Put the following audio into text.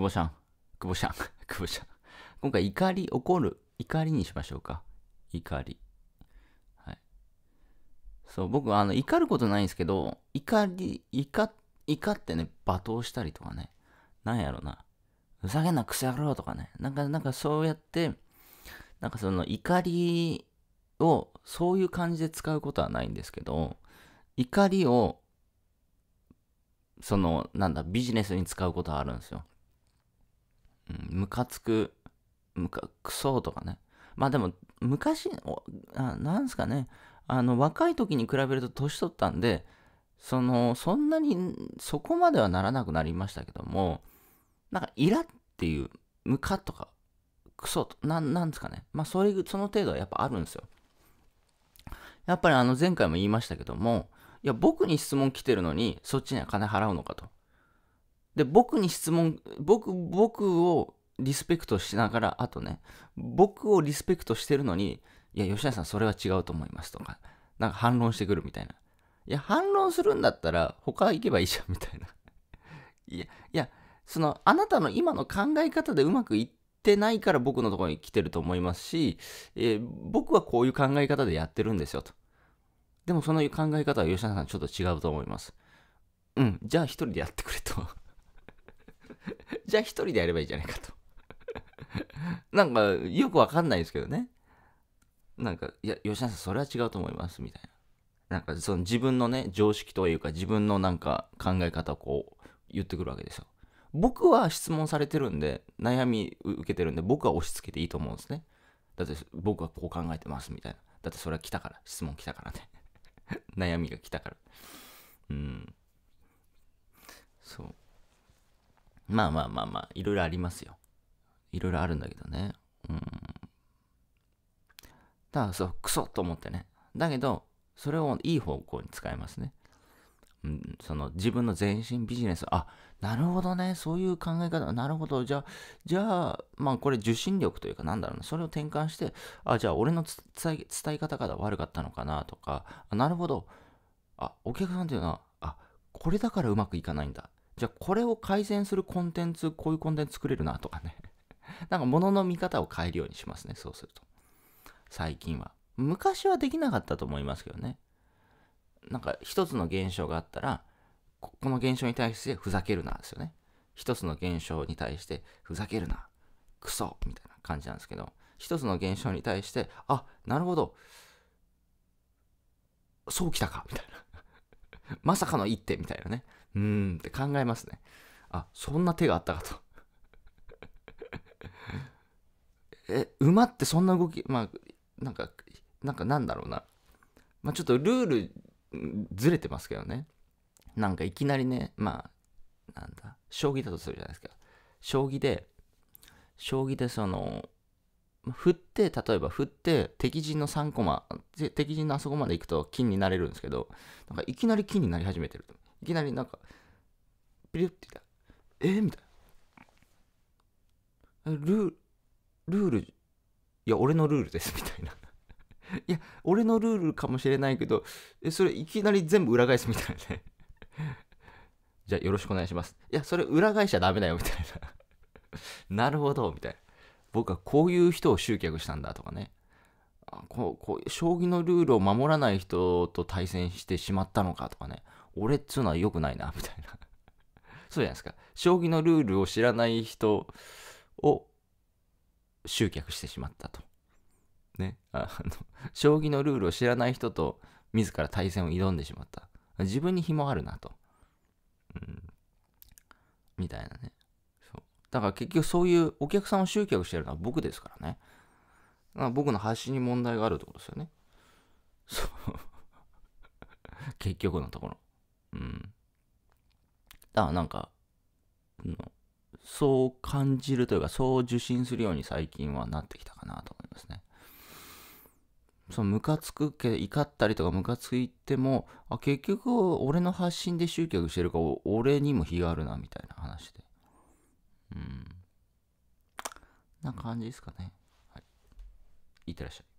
久保しゃん、久保しゃん、久保しゃん。今回、怒り、怒る、怒りにしましょうか。怒り。はい。そう、僕、怒ることないんですけど、怒ってね、罵倒したりとかね。なんやろな。ふざけんな、クソ野郎とかね。なんかそうやって、なんかその怒りを、そういう感じで使うことはないんですけど、怒りを、その、なんだ、ビジネスに使うことはあるんですよ。ムカつく、クソとかね。まあでも、昔、なんすかね、若い時に比べると年取ったんで、そんなに、そこまではならなくなりましたけども、なんか、イラっていう、ムカとか、クソと、なんですかね。まあ、その程度はやっぱあるんですよ。やっぱり前回も言いましたけども、いや、僕に質問来てるのに、そっちには金払うのかと。で、僕に質問、僕をリスペクトしながら、あとね、僕をリスペクトしてるのに、いや、吉田さん、それは違うと思いますとか、なんか反論してくるみたいな。いや、反論するんだったら、他行けばいいじゃんみたいな。いや、あなたの今の考え方でうまくいってないから僕のところに来てると思いますし、僕はこういう考え方でやってるんですよと。でもその考え方は吉田さんちょっと違うと思います。うん、じゃあ一人でやってくれと。じゃあ一人でやればいいじゃないかと。なんかよくわかんないですけどね。なんか、いや、吉田さんそれは違うと思いますみたいな。なんかその自分のね、常識というか自分のなんか考え方をこう言ってくるわけですよ。僕は質問されてるんで、悩み受けてるんで、僕は押し付けていいと思うんですね。だって僕はこう考えてますみたいな。だってそれは来たから、質問来たからね。悩みが来たから。うん。そう。まあ、いろいろありますよ。いろいろあるんだけどね。うん。だからそう、クソと思ってね。だけど、それをいい方向に使えますね。うん、自分の全身ビジネス、あ、なるほどね、そういう考え方、なるほど、じゃあ、まあこれ受信力というかなんだろうな、それを転換して、あ、じゃあ俺の伝え方が悪かったのかなとか、あ、なるほど、あ、お客さんというのは、あ、これだからうまくいかないんだ。じゃあこれを改善するコンテンツ、こういうコンテンツ作れるなとかね。なんか物の見方を変えるようにしますね、そうすると。最近は。昔はできなかったと思いますけどね。なんか一つの現象があったら、この現象に対してふざけるなですよね。一つの現象に対してふざけるな、クソみたいな感じなんですけど、一つの現象に対して、あ、なるほど、そうきたかみたいな。まさかの一手みたいなね。って考えますね。あ、そんな手があったかと。馬ってそんな動き、まあ、なんかなんだろうな。まあちょっとルール、ずれてますけどね。なんかいきなりね、まあ、なんだ、将棋だとするじゃないですか。将棋で例えば振って、敵陣のあそこまで行くと金になれるんですけど、なんかいきなり金になり始めてると。いきなりなんか、ピリュって言ったら、みたいな。ルール、いや、俺のルールです、みたいな。いや、俺のルールかもしれないけど、それいきなり全部裏返すみたいなね。じゃあよろしくお願いします。いや、それ裏返しちゃダメだよみたいな。なるほど、みたいな。僕はこういう人を集客したんだとかね。あ、こう、将棋のルールを守らない人と対戦してしまったのかとかね。俺っつうのは良くないな、みたいな。そうじゃないですか。将棋のルールを知らない人を集客してしまったと。ね、将棋のルールを知らない人と自ら対戦を挑んでしまった、自分に非もあるなと、みたいなね。そうだから結局そういうお客さんを集客してるのは僕ですからね。僕の発信に問題があるってことですよね。そう結局のところ、だからなんかそう感じるというか、そう受信するように最近はなってきたかなと思いますね。ムカつくけど怒ったりとかムカついても、あ、結局俺の発信で集客してるから俺にも非があるなみたいな話で、な感じですかね。はい、いってらっしゃい。